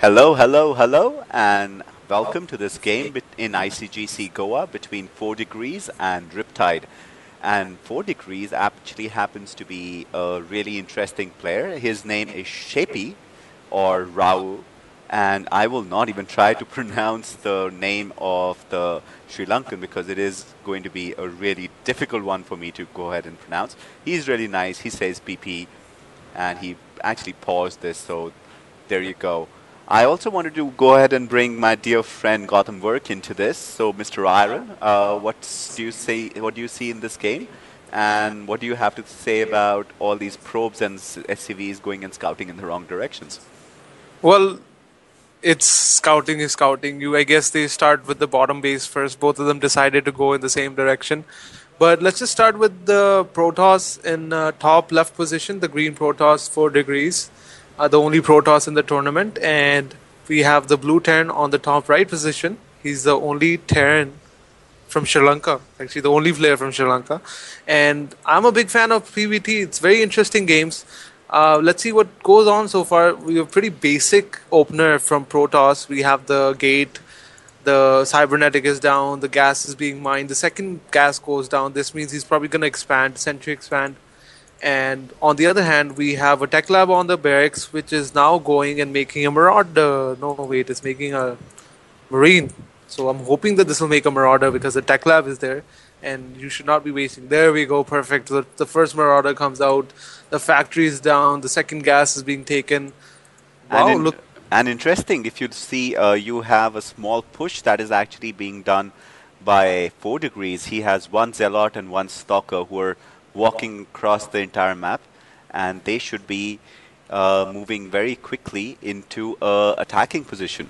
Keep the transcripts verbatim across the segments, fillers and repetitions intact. Hello, hello, hello, and welcome to this game in I C G C Goa between Four Degrees and Riptide. And Four Degrees actually happens to be a really interesting player. His name is Shaepe, or Rao, and I will not even try to pronounce the name of the Sri Lankan because it is going to be a really difficult one for me to go ahead and pronounce. He's really nice. He says P P, and he actually paused this, so there you go. I also wanted to go ahead and bring my dear friend Gotham Work into this. So, Mister Iron, uh, what do you say? What do you see in this game, and what do you have to say about all these probes and S C Vs going and scouting in the wrong directions? Well, it's scouting is scouting. You, I guess, they start with the bottom base first. Both of them decided to go in the same direction, but let's just start with the Protoss in uh, top left position, the green Protoss, Four Degrees. Uh, the only Protoss in the tournament, and we have the blue Terran on the top right position. He's the only Terran from Sri Lanka, actually the only player from Sri Lanka, and I'm a big fan of P V T. It's very interesting games. Uh, let's see what goes on so far. We have a pretty basic opener from Protoss. We have the gate, the cybernetic is down, the gas is being mined, the second gas goes down. This means he's probably going to expand, sentry expand. And on the other hand, we have a tech lab on the barracks, which is now going and making a marauder. No, wait, it's making a marine. So I'm hoping that this will make a marauder because the tech lab is there and you should not be wasting. There we go, perfect. The, the first marauder comes out, the factory is down, the second gas is being taken. Wow, and, in look and interesting, if you see, uh, you have a small push that is actually being done by Four Degrees. He has one zealot and one stalker who are walking across the entire map, and they should be uh, moving very quickly into a attacking position.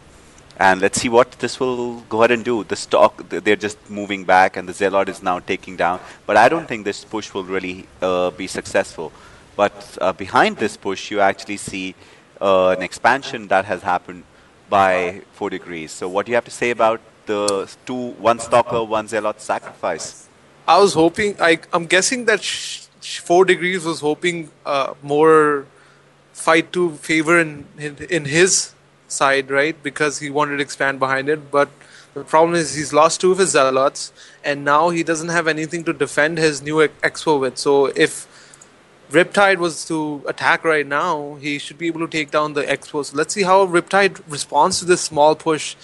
And let's see what this will go ahead and do. The stock, they're just moving back, and the zealot is now taking down. But I don't think this push will really uh, be successful. But uh, behind this push, you actually see uh, an expansion that has happened by Four Degrees. So what do you have to say about the two, one stalker, one zealot sacrifice? I was hoping, I, I'm guessing that sh sh Four Degrees was hoping uh, more fight to favor in, in, in his side, right? Because he wanted to expand behind it. But the problem is he's lost two of his zealots, and now he doesn't have anything to defend his new expo with. So if Riptide was to attack right now, he should be able to take down the expo. So let's see how Riptide responds to this small push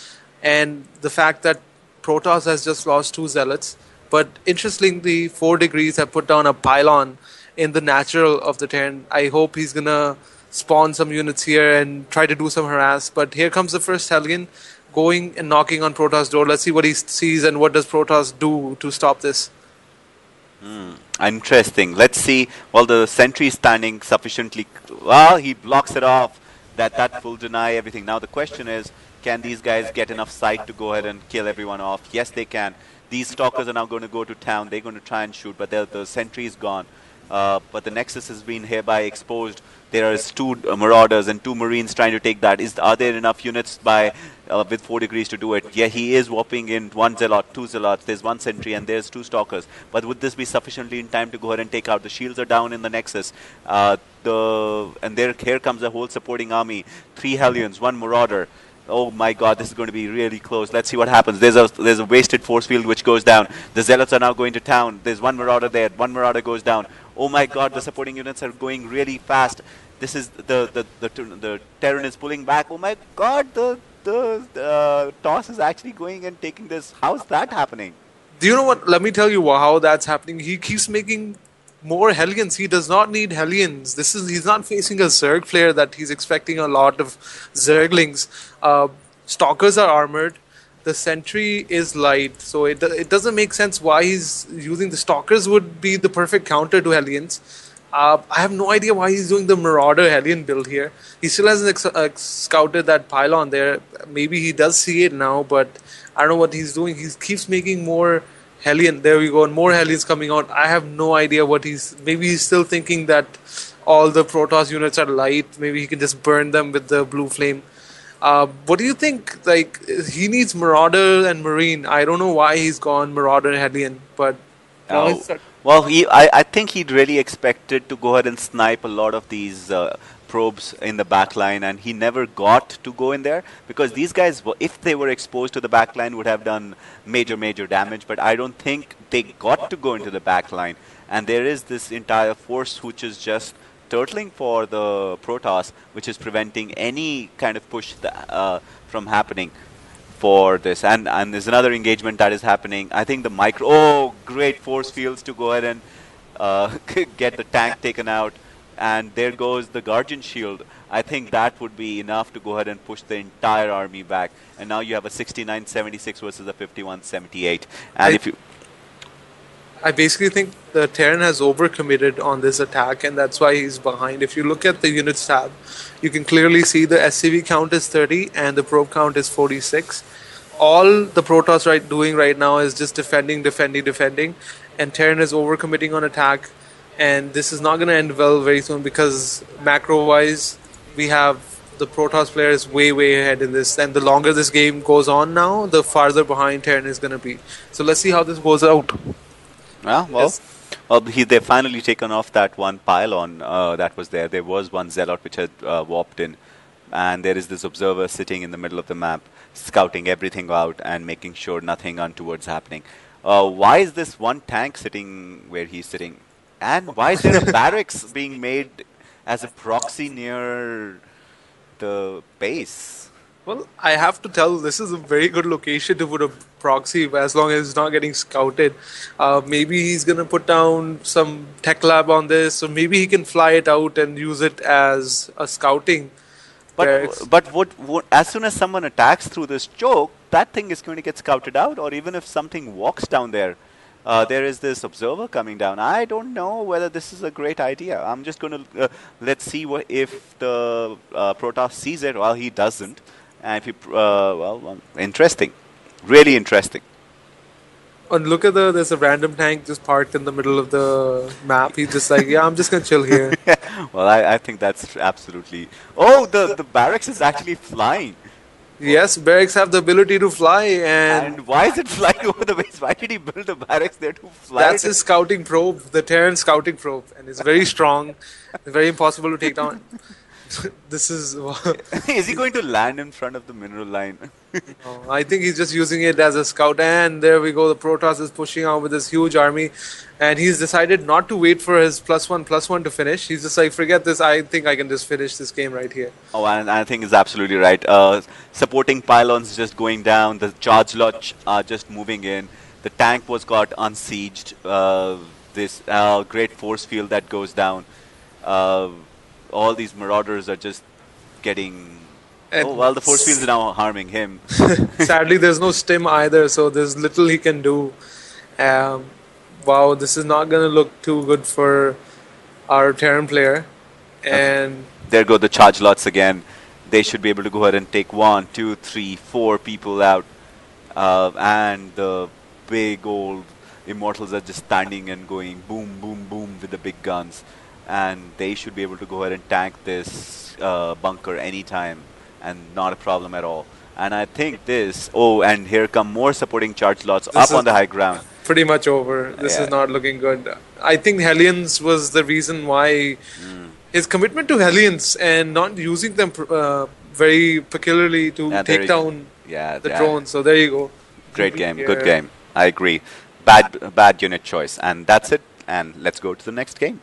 and the fact that Protoss has just lost two zealots. But interestingly, Four Degrees have put down a pylon in the natural of the Terran. I hope he's going to spawn some units here and try to do some harass. But here comes the first Hellion going and knocking on Protoss' door. Let's see what he sees and what does Protoss do to stop this. Mm, interesting. Let's see. Well, the sentry is standing sufficiently. Well, he blocks it off. That, that will deny everything. Now the question is, can these guys get enough sight to go ahead and kill everyone off? Yes, they can. These stalkers are now going to go to town. They're going to try and shoot, but the sentry is gone. Uh, but the Nexus has been hereby exposed. There are two uh, marauders and two marines trying to take that. Is, are there enough units by uh, with Four Degrees to do it? Yeah, he is warping in one zealot, two zealots. There's one sentry and there's two stalkers. But would this be sufficiently in time to go ahead and take out? The shields are down in the Nexus. Uh, the and there here comes a whole supporting army. Three Hellions, one marauder. Oh my god, this is going to be really close. Let's see what happens. There's a there's a wasted force field which goes down. The zealots are now going to town. There's one marauder there. One marauder goes down. Oh my god, the supporting units are going really fast. This is the the the the, the Terran is pulling back. Oh my god, the the uh, Toss is actually going and taking this. How's that happening? Do you know what? Let me tell you how that's happening. He keeps making more Hellions. He does not need Hellions. This is he's not facing a Zerg player that he's expecting a lot of Zerglings. Uh, stalkers are armored. The sentry is light, so it it doesn't make sense why he's using the stalkers. Would be the perfect counter to Hellions. Uh, I have no idea why he's doing the Marauder Hellion build here. He still hasn't ex uh, scouted that pylon there. Maybe he does see it now, but I don't know what he's doing. He keeps making more Hellion, there we go, and more Hellions coming out. I have no idea what he's... Maybe he's still thinking that all the Protoss units are light. Maybe he can just burn them with the blue flame. Uh, what do you think? Like, he needs Marauder and Marine. I don't know why he's gone Marauder and Hellion, but... Oh. Well, he, I, I think he'd really expected to go ahead and snipe a lot of these... Uh, probes in the back line, and he never got to go in there because these guys, if they were exposed to the back line, would have done major, major damage. But I don't think they got to go into the back line. And there is this entire force which is just turtling for the Protoss, which is preventing any kind of push uh, from happening for this. And, and there's another engagement that is happening. I think the micro... Oh, great force fields to go ahead and uh, get the tank taken out. And there goes the Guardian Shield. I think that would be enough to go ahead and push the entire army back. And now you have a sixty-nine seventy-six versus a fifty-one seventy-eight. And I, if you... I basically think the Terran has overcommitted on this attack, and that's why he's behind. If you look at the units tab, you can clearly see the S C V count is thirty and the probe count is forty-six. All the Protoss right doing right now is just defending, defending, defending, and Terran is overcommitting on attack. And this is not going to end well very soon because macro-wise, we have the Protoss players way, way ahead in this. And the longer this game goes on now, the farther behind Terran is going to be. So let's see how this goes out. Yeah, well, yes. well he, they've finally taken off that one pylon uh, that was there. There was one Zealot which had uh, warped in. And there is this observer sitting in the middle of the map, scouting everything out and making sure nothing untoward's happening. Uh, why is this one tank sitting where he's sitting? And why is there a barracks being made as a proxy near the base? Well, I have to tell, this is a very good location to put a proxy as long as it's not getting scouted. Uh, maybe he's going to put down some tech lab on this, so maybe he can fly it out and use it as a scouting. But, but what, what, as soon as someone attacks through this choke, that thing is going to get scouted out, or even if something walks down there. Uh, there is this observer coming down. I don't know whether this is a great idea. I'm just going to... Uh, let's see what if the uh, Protoss sees it. Well, he doesn't. And if he... Uh, well, interesting. Really interesting. And look at the... There's a random tank just parked in the middle of the map. He's just like, yeah, I'm just going to chill here. Well, I, I think that's absolutely... Oh, the, the barracks is actually flying. Yes, barracks have the ability to fly, and... And why is it flying over the base? Why did he build the barracks there to fly? That's his scouting probe, the Terran scouting probe, and it's very strong, very impossible to take down. This is... Is he going to land in front of the mineral line? No, I think he's just using it as a scout, and there we go, the Protoss is pushing out with this huge army, and he's decided not to wait for his plus one, plus one to finish. He's just like, forget this, I think I can just finish this game right here. Oh, and I think he's absolutely right. Uh, supporting pylons just going down, the charge lot are just moving in, the tank was got unsieged, uh, this uh, great force field that goes down. Uh, All these marauders are just getting... And oh, well, the force fields are now harming him. Sadly, there's no stim either, so there's little he can do. Um, wow, this is not going to look too good for our Terran player. And okay. There go the charge lots again. They should be able to go ahead and take one, two, three, four people out. Uh, and the big old immortals are just standing and going boom, boom, boom with the big guns. And they should be able to go ahead and tank this uh, bunker anytime and not a problem at all. And I think this... Oh, and here come more supporting charge lots up on the high ground. Pretty much over. This yeah. is not looking good. I think Hellions was the reason why mm. his commitment to Hellions and not using them uh, very peculiarly to yeah, take down yeah, the drones. So there you go. Great game. Here. Good game. I agree. Bad, bad unit choice. And that's it. And let's go to the next game.